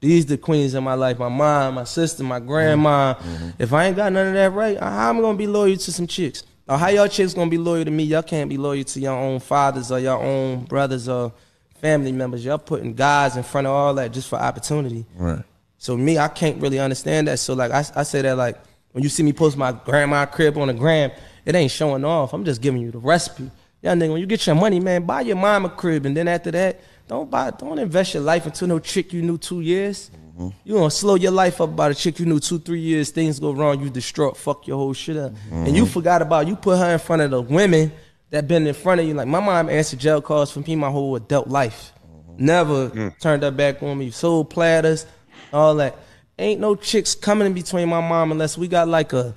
These the queens in my life, my mom, my sister, my grandma. Mm-hmm. If I ain't got none of that right, how am I gonna be loyal to some chicks? Or how y'all chicks gonna be loyal to me? Y'all can't be loyal to your own fathers or your own brothers or family members. Y'all putting guys in front of all that just for opportunity. Right. So me, I can't really understand that. So like I say that like, when you see me post my grandma crib on the gram, it ain't showing off. I'm just giving you the recipe. Yeah, nigga, when you get your money, man, buy your mama crib. And then after that, don't invest your life into no chick you knew 2 years. Mm-hmm. You gonna slow your life up by the chick you knew 2, 3 years. Things go wrong, you distraught, fuck your whole shit up. Mm-hmm. And you forgot about, you put her in front of the women that been in front of you. Like my mom answered jail calls for me my whole adult life. Mm-hmm. Never turned her back on me. Sold platters, all that. Ain't no chicks coming in between my mom unless we got like a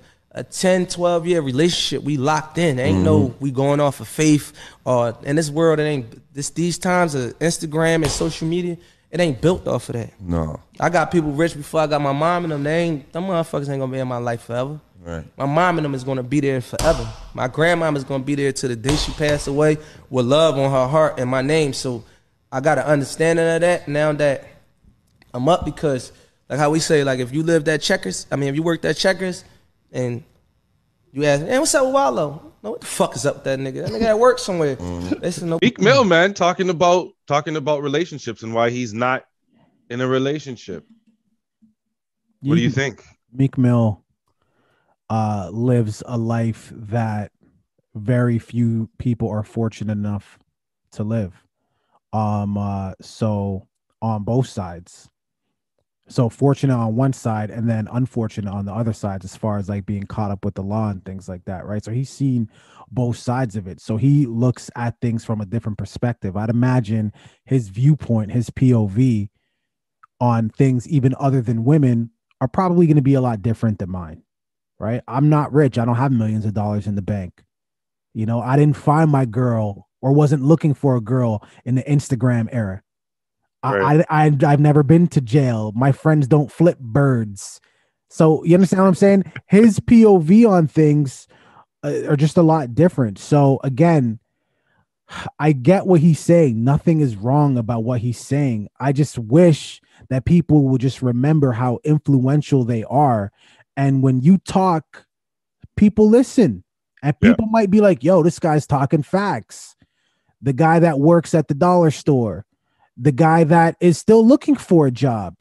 10, 12-year relationship. We locked in. Ain't no we going off of faith or in this world. It ain't this. These times of Instagram and social media, it ain't built off of that. No. I got people rich before I got my mom and them. Them motherfuckers ain't gonna be in my life forever. Right. My mom and them is gonna be there forever. My grandmom is gonna be there till the day she passed away with love on her heart and my name. So I got an understanding of that now that I'm up because. Like how we say, like if you lived at Checkers, I mean if you worked at Checkers and you ask, hey, what's up with Wallow? No, what the fuck is up with that nigga? That nigga at work somewhere. Meek Mill, man, talking about relationships and why he's not in a relationship. What do you think? Meek Mill lives a life that very few people are fortunate enough to live. So on both sides. So fortunate on one side and then unfortunate on the other side, as far as like being caught up with the law and things like that. Right. So he's seen both sides of it. So he looks at things from a different perspective. I'd imagine his viewpoint, his POV on things, even other than women, are probably going to be a lot different than mine. Right. I'm not rich. I don't have millions of dollars in the bank. You know, I didn't find my girl or wasn't looking for a girl in the Instagram era. Right. I've never been to jail. My friends don't flip birds. So you understand what I'm saying? His POV on things are just a lot different. So again, I get what he's saying. Nothing is wrong about what he's saying. I just wish that people would just remember how influential they are. And when you talk, people listen. And people might be like, yo, this guy's talking facts. The guy that works at the dollar store. The guy that is still looking for a job,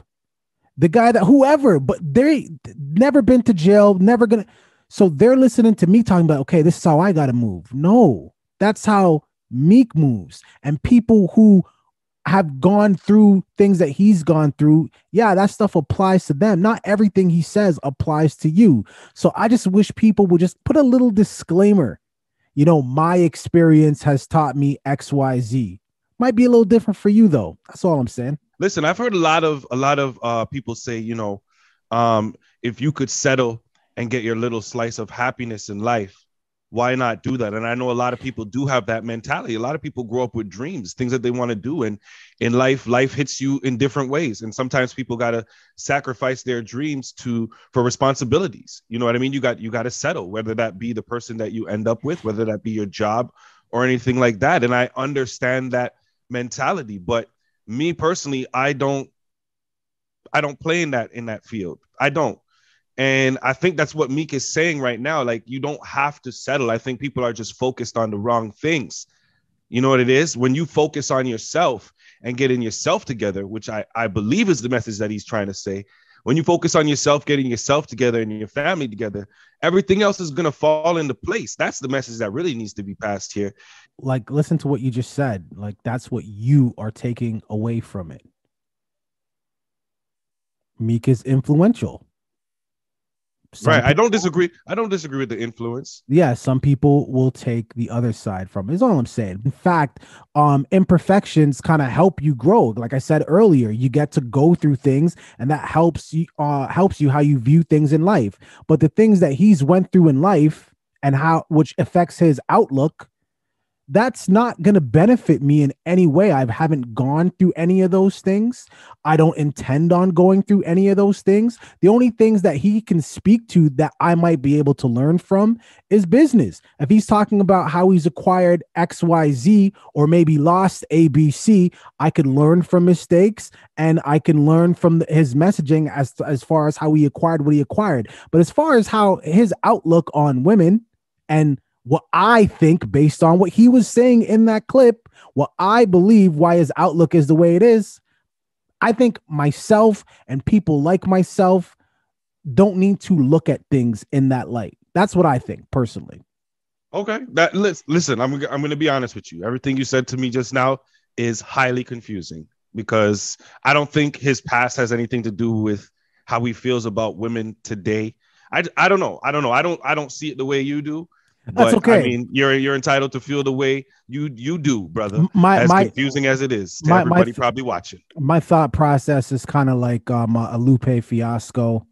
the guy that whoever, but they never been to jail, never gonna. So they're listening to me talking about, okay, this is how I got to move. No, that's how Meek moves. And people who have gone through things that he's gone through. Yeah, that stuff applies to them. Not everything he says applies to you. So I just wish people would just put a little disclaimer. You know, my experience has taught me X, Y, Z. Might be a little different for you, though. That's all I'm saying. Listen, I've heard a lot of people say, you know, if you could settle and get your little slice of happiness in life, why not do that? And I know a lot of people do have that mentality. A lot of people grow up with dreams, things that they want to do. And in life hits you in different ways. And sometimes people got to sacrifice their dreams for responsibilities. You know what I mean? You got to settle, whether that be the person that you end up with, whether that be your job or anything like that. And I understand that mentality, but me personally, I don't play in that field. I don't. And I think that's what Meek is saying right now. Like, you don't have to settle. I think people are just focused on the wrong things. You know what it is? When you focus on yourself and getting yourself together, which I believe is the message that he's trying to say. When you focus on yourself, getting yourself together and your family together, everything else is going to fall into place. That's the message that really needs to be passed here. Like, listen to what you just said. Like, that's what you are taking away from it. Meek is influential. Right. I don't disagree with the influence. Yeah. Some people will take the other side from it, is all I'm saying. In fact, imperfections kind of help you grow. Like I said earlier, you get to go through things and that helps you how you view things in life. But the things that he's went through in life and which affects his outlook, that's not going to benefit me in any way. I haven't gone through any of those things. I don't intend on going through any of those things. The only things that he can speak to that I might be able to learn from is business. If he's talking about how he's acquired XYZ or maybe lost ABC, I could learn from mistakes and I can learn from his messaging as far as how he acquired what he acquired. But as far as how his outlook on women and what I think based on what he was saying in that clip, what I believe why his outlook is the way it is, I think myself and people like myself don't need to look at things in that light. That's what I think personally. Okay. Listen, I'm going to be honest with you. Everything you said to me just now is highly confusing because I don't think his past has anything to do with how he feels about women today. I don't know. I don't see it the way you do. That's okay. I mean, you're entitled to feel the way you do, brother. As confusing as it is to everybody probably watching. My thought process is kind of like a Lupe Fiasco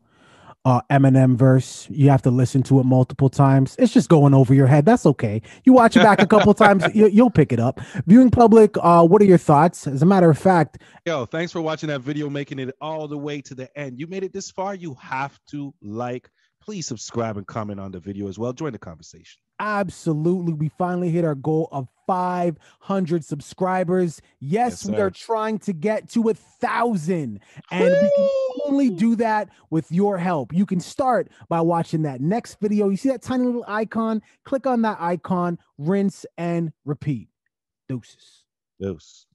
Eminem verse. You have to listen to it multiple times. It's just going over your head. That's okay. You watch it back a couple times, you'll pick it up. Viewing public, what are your thoughts? As a matter of fact, yo, thanks for watching that video, making it all the way to the end. You made it this far, you have to like. Please subscribe and comment on the video as well. Join the conversation. Absolutely. We finally hit our goal of 500 subscribers. Yes, we are trying to get to 1,000. And we can only do that with your help. You can start by watching that next video. You see that tiny little icon? Click on that icon, rinse and repeat. Deuces. Deuce.